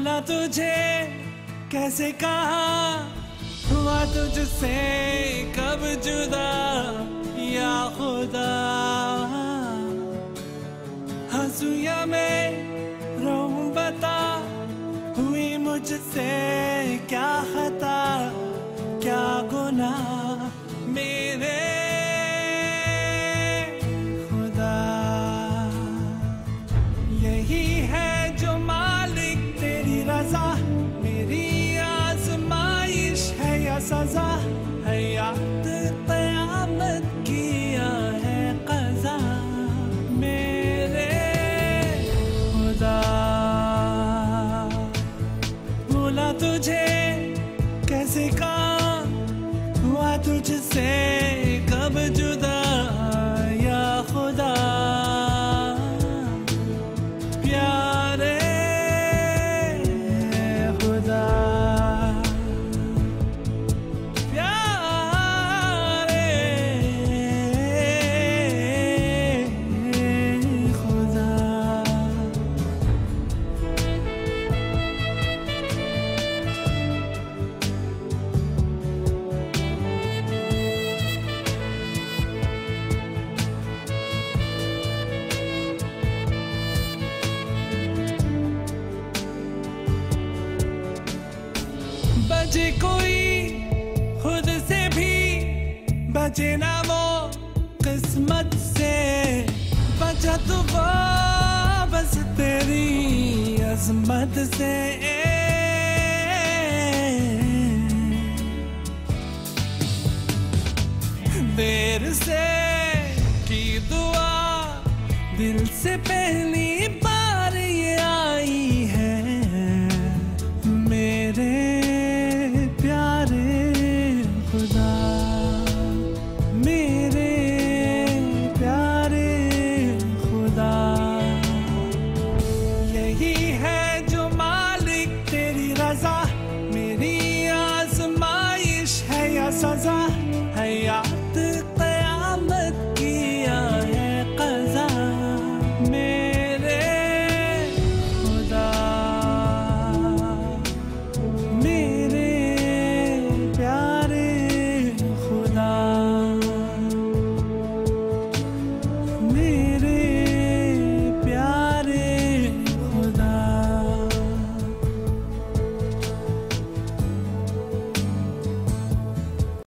भूला तुझे कैसे कहा हुआ तुझसे कब जुदा या खुदा। हंसू या मैं रोऊं बता, हुई मुझसे क्या खता क्या गुनाह मेरे खुदा। यही है जो मालिक तेरी रजा, मेरी आजमाइश है या सजा, हयात क़यामत किया है क़ज़ा मेरे खुदा। भूला तुझे कैसे कहा हुआ तुझसे कब जुदा या खुदा। बचे कोई खुद से भी बचे ना वो किस्मत से, बचा तो वो बस तेरी अज़मत से। देर से की दुआ दिल से पहली बार ये आई है मेरे सजा।